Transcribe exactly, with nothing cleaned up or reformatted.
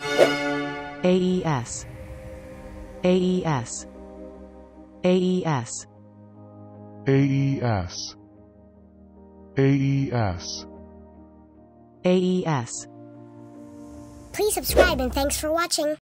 A E S. A E S. A E S. A E S. A E S. A E S. Please subscribe and thanks for watching.